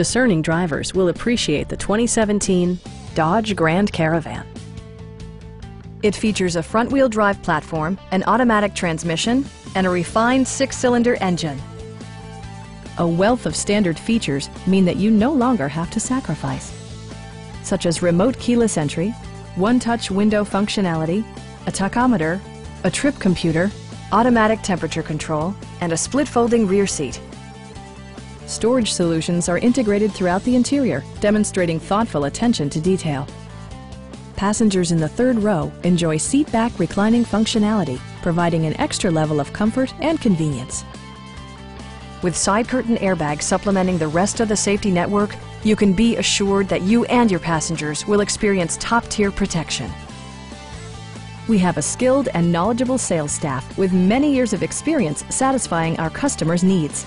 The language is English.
Discerning drivers will appreciate the 2017 Dodge Grand Caravan. It features a front-wheel drive platform, an automatic transmission, and a refined six-cylinder engine. A wealth of standard features mean that you no longer have to sacrifice, such as remote keyless entry, one-touch window functionality, a tachometer, a trip computer, automatic temperature control, and a split-folding rear seat. Storage solutions are integrated throughout the interior, demonstrating thoughtful attention to detail. Passengers in the third row enjoy seat-back reclining functionality, providing an extra level of comfort and convenience. With side curtain airbags supplementing the rest of the safety network, you can be assured that you and your passengers will experience top-tier protection. We have a skilled and knowledgeable sales staff with many years of experience satisfying our customers' needs.